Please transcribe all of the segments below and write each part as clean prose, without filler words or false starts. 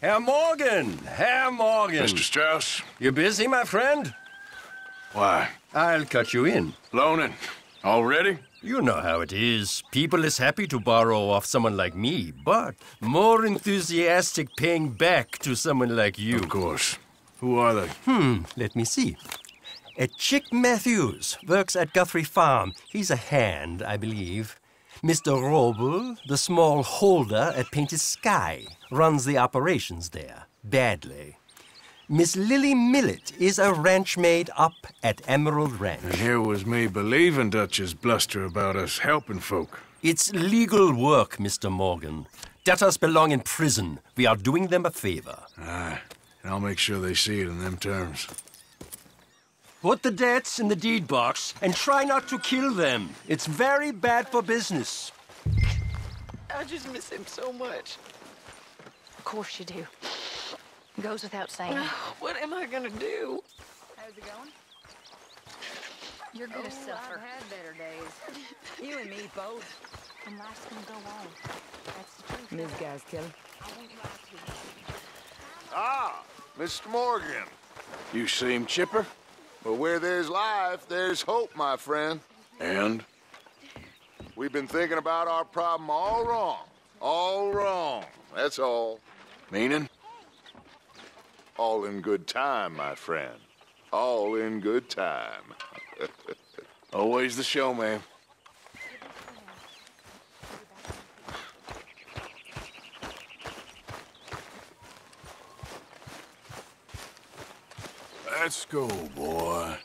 Herr Morgan! Herr Morgan! Mr. Strauss? You busy, my friend? Why? I'll cut you in. Loaning. Already? You know how it is. People is happy to borrow off someone like me, but more enthusiastic paying back to someone like you. Of course. Who are they? Let me see. A Chick Matthews works at Guthrie Farm. He's a hand, I believe. Mr. Roble, the small holder at Painted Sky, runs the operations there. Badly. Miss Lily Millett is a ranch maid up at Emerald Ranch. And here was me believing Dutch's bluster about us helping folk. It's legal work, Mr. Morgan. Debtors belong in prison. We are doing them a favor. Aye, and I'll make sure they see it in them terms. Put the debts in the deed box and try not to kill them. It's very bad for business. I just miss him so much. Of course you do. Goes without saying. What am I gonna do? How's it going? You're gonna suffer. I've had better days. You and me both. And life's gonna go on. That's the truth. These guys kill him. Ah, Mr. Morgan. You seem chipper. But where there's life, there's hope, my friend. And? We've been thinking about our problem all wrong. All wrong. That's all. Meaning? All in good time, my friend. All in good time. Always the show, man. Let's go, boy.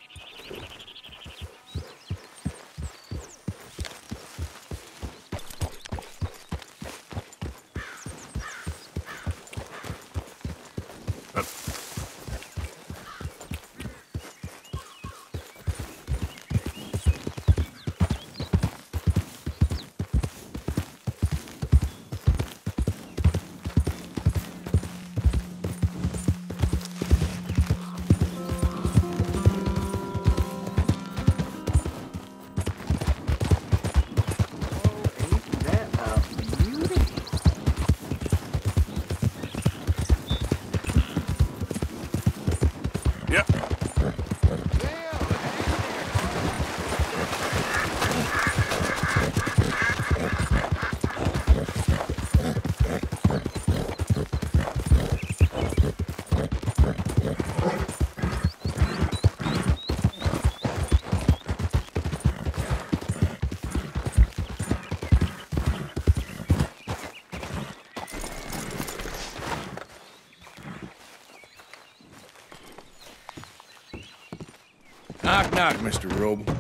Knock, knock, Mr. Roble.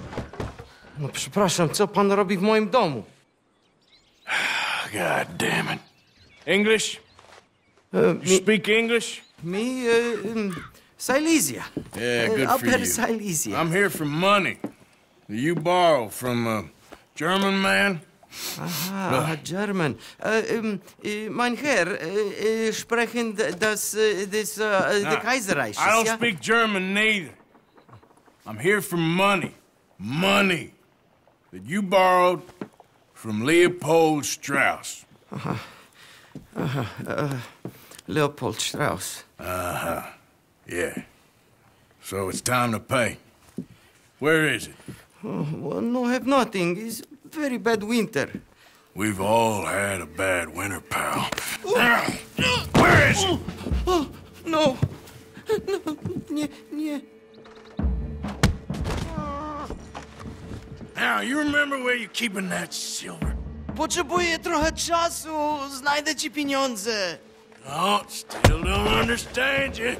No, przepraszam, co pan robi w moim domu? God damn it. English? You speak English? Me, Silesia. Yeah, good for you. Upper Silesia. I'm here for money. You borrow from a German man? Aha, German. Mein Herr, sprechen the Kaiserreich. I don't speak German neither. I'm here for money. Money that you borrowed from Leopold Strauss. Leopold Strauss. Yeah. So it's time to pay. Where is it? Oh, well, no, I have nothing. It's very bad winter. We've all had a bad winter, pal. Where is it? Oh, no. No. Now, you remember where you're keeping that silver? Potrzebuję trochę czasu. Znajdę ci pieniądze. Oh, still don't understand you.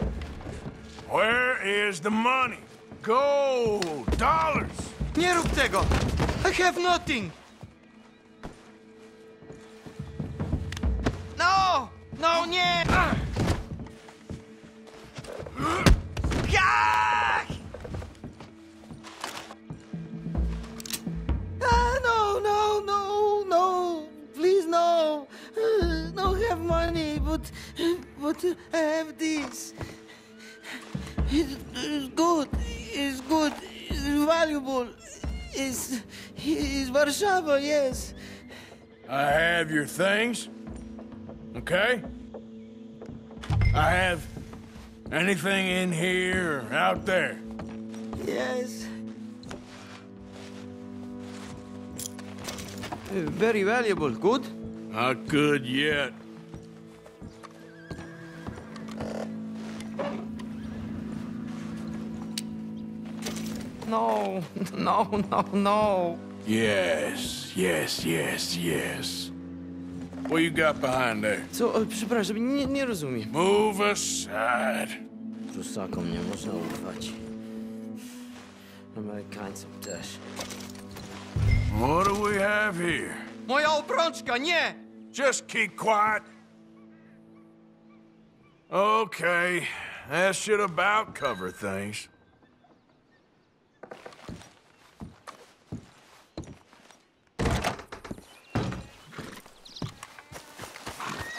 Where is the money? Gold, dollars. Nie rób tego. I have nothing. No! No, nie! No, please, no. Don't have money, but I have this. It's good, it's good, it's valuable. It's Warsaw, yes. I have your things, okay? I have anything in here or out there? Yes. Very valuable. Good? Not good yet. No, no, no, no. Yes, yes, yes, yes. What you got behind there? Co, przepraszam, nie rozumiem. Move aside. Rusakom nie można ufać. Amerykańcom też. What do we have here? Moja obrączka, nie! Just keep quiet. Okay, that should about cover things.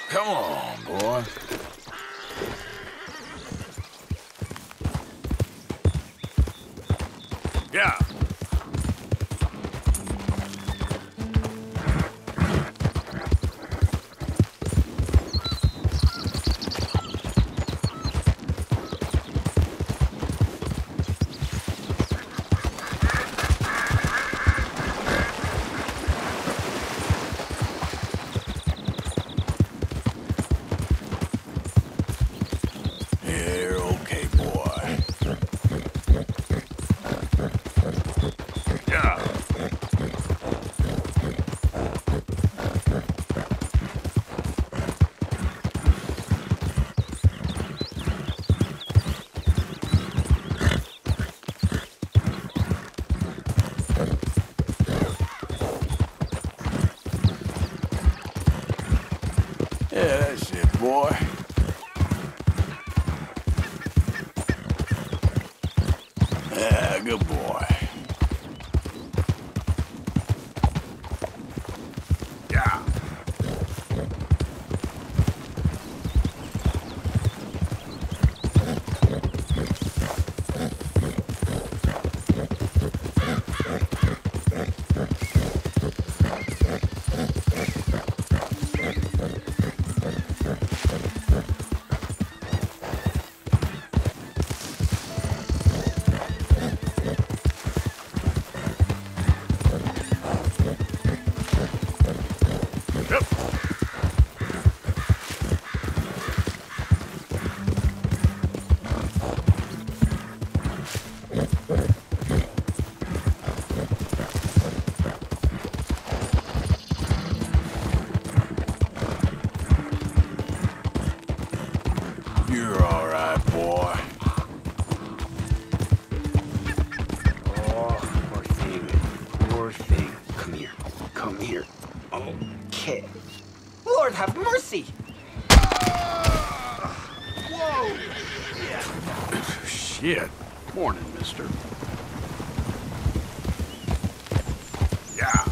Come on, boy. Yeah. Yeah. Morning, mister. Yeah.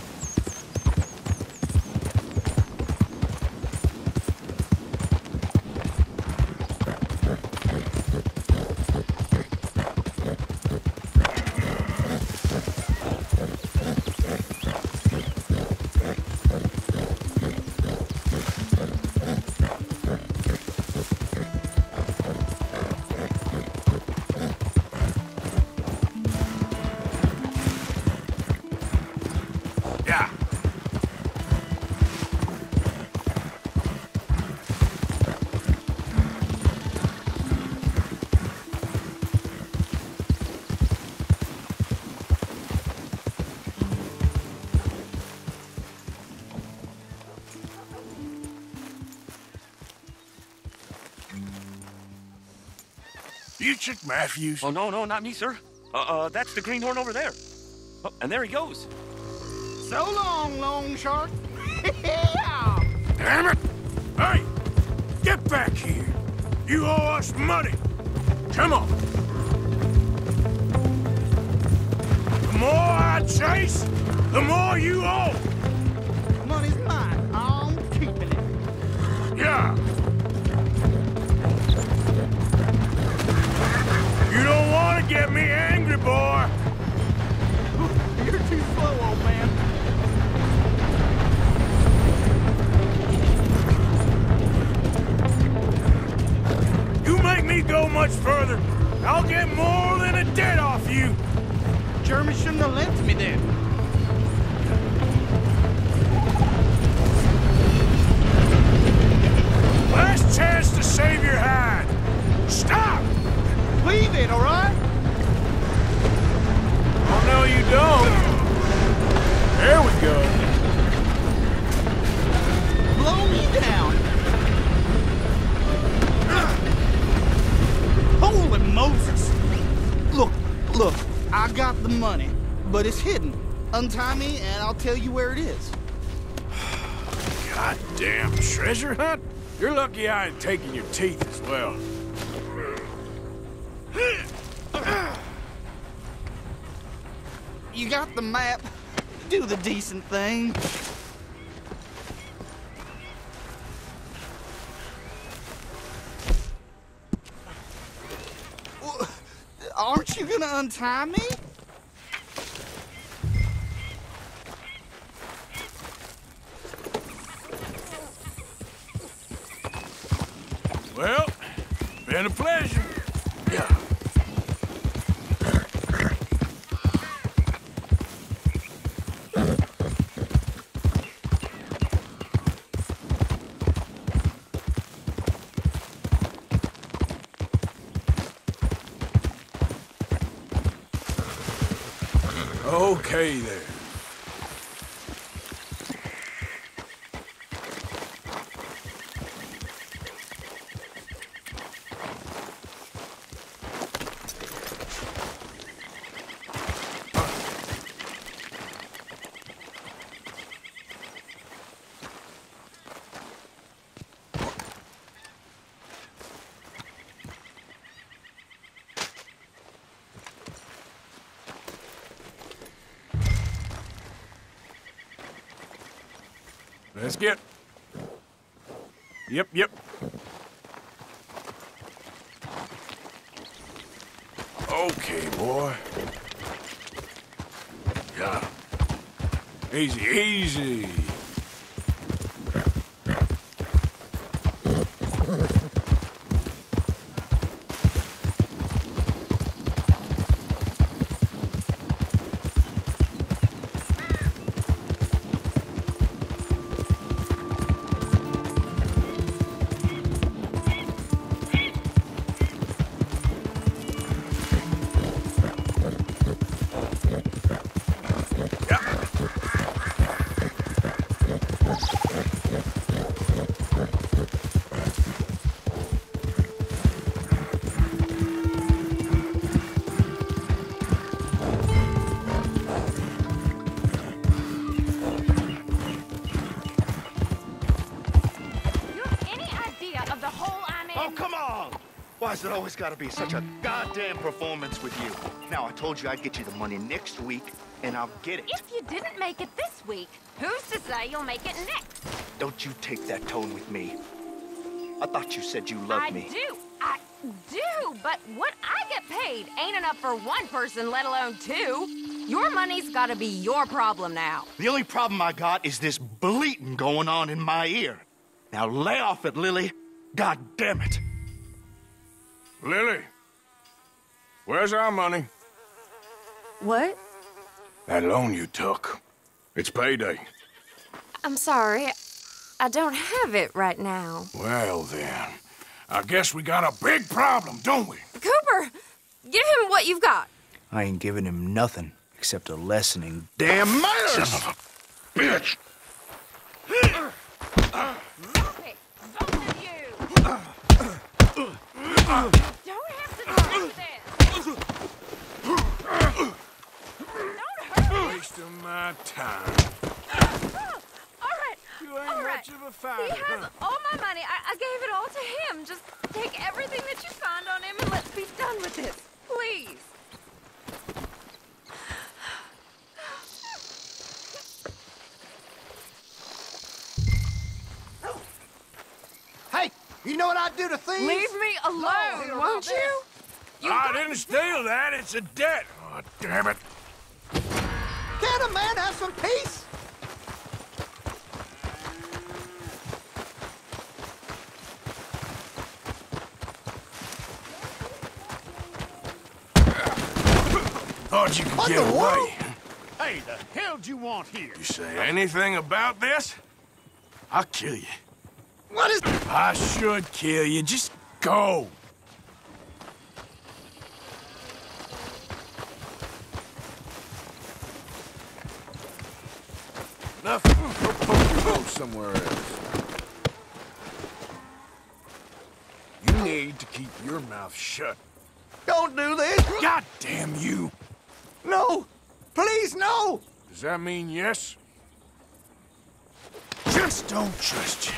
You took Matthews. Oh, no, no, not me, sir. That's the greenhorn over there. Oh, and there he goes. So long, Long Shark. Yeah. Damn it! Hey, get back here. You owe us money. Come on. The more I chase, the more you owe. Money's mine. I'm keeping it. Yeah. Get me angry, boy! You're too slow, old man. me go much further. I'll get more than a debt off you. German shouldn't have lent me that. Last chance to save your hide. Stop! Leave it, all right? Oh, no, you don't. There we go. Blow me down. Holy Moses. Look, I got the money, but it's hidden. Untie me and I'll tell you where it is. Goddamn treasure hunt? You're lucky I ain't taking your teeth as well. You got the map. Do the decent thing. Aren't you gonna untie me? Well, been a pleasure. Yeah. Okay there. Let's get. Yep. Okay, boy. Yeah. Easy. It's always got to be such a goddamn performance with you. Now, I told you I'd get you the money next week, and I'll get it. If you didn't make it this week, who's to say you'll make it next? Don't you take that tone with me. I thought you said you loved me. I do, but what I get paid ain't enough for one person, let alone two. Your money's got to be your problem now. The only problem I got is this bleating going on in my ear. Now, lay off it, Lily. God damn it. Lily, where's our money? What? That loan you took. It's payday. I'm sorry. I don't have it right now. Well, then. I guess we got a big problem, don't we? Cooper, give him what you've got. I ain't giving him nothing except a lesson in damn manners. Son of a bitch! Okay, both of you! Don't have to do this! Don't hurt me! Waste of my time. All right. You ain't much of a fighter. He has all my money. I gave it all to him. Just take everything that you find on him and let's be done with this. Please. You know what I'd do to thieves? Leave me alone, won't you? I didn't steal that. It's a debt. Oh, damn it. Can't a man have some peace? How'd you get away? Hey, the hell do you want here? You say anything about this? I'll kill you. What is... I should kill you. Just go. Nothing. Go poke your nose somewhere else. You need to keep your mouth shut. Don't do this! God damn you! No! Please, no! Does that mean yes? Just don't trust you.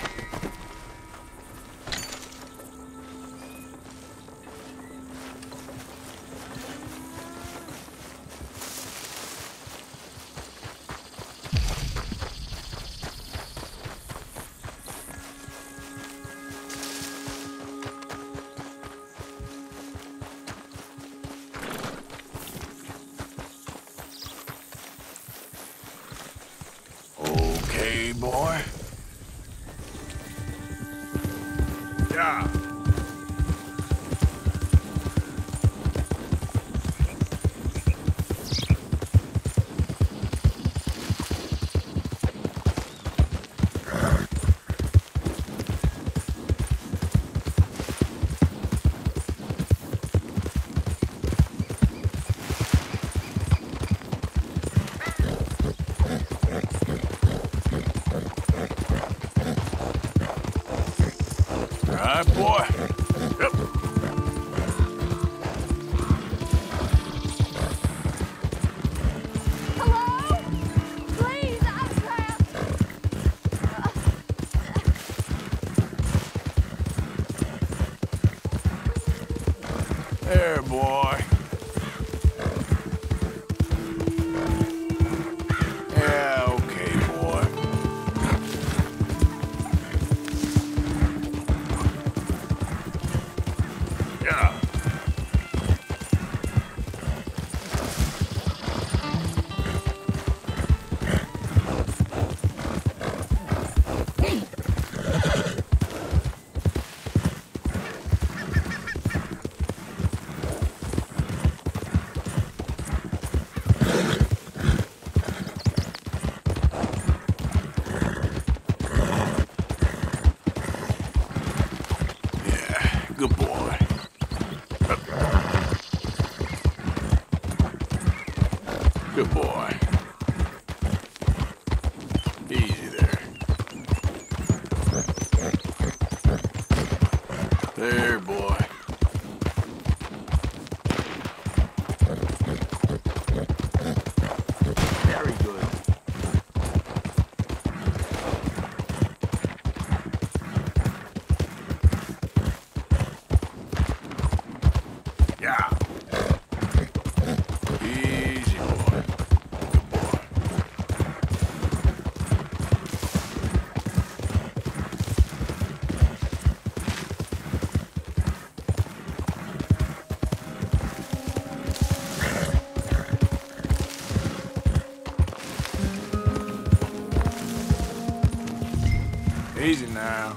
Easy now.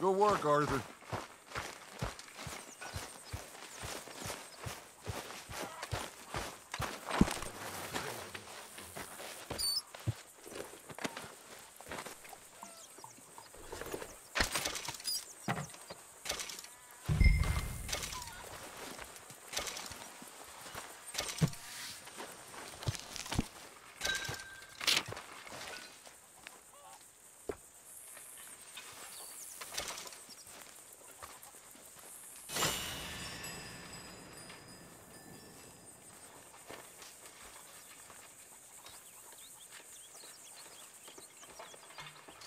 Good work, Arthur.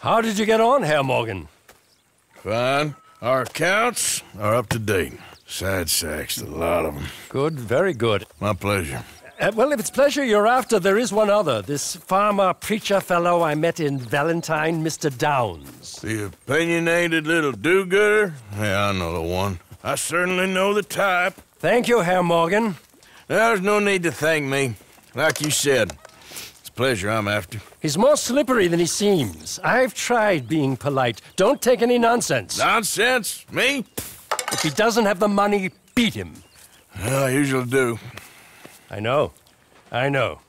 How did you get on, Herr Morgan? Fine. Our accounts are up to date. Side sacks, a lot of them. Good, very good. My pleasure. Well, if it's pleasure you're after, there is one other. This farmer preacher fellow I met in Valentine, Mr. Downs. The opinionated little do-gooder? Yeah, I know the one. I certainly know the type. Thank you, Herr Morgan. There's no need to thank me. Like you said, it's a pleasure I'm after. He's more slippery than he seems. I've tried being polite. Don't take any nonsense. Nonsense? Me? If he doesn't have the money, beat him. Well, I usually do. I know. I know.